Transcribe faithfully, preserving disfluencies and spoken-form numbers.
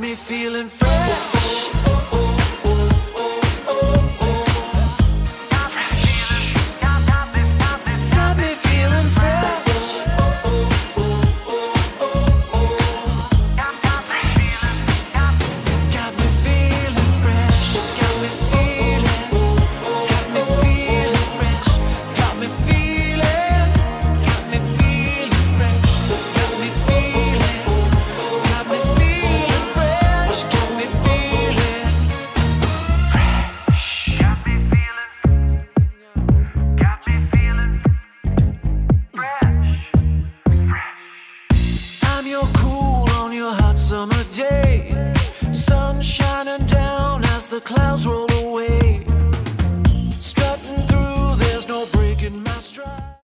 got me feeling fresh. Clouds roll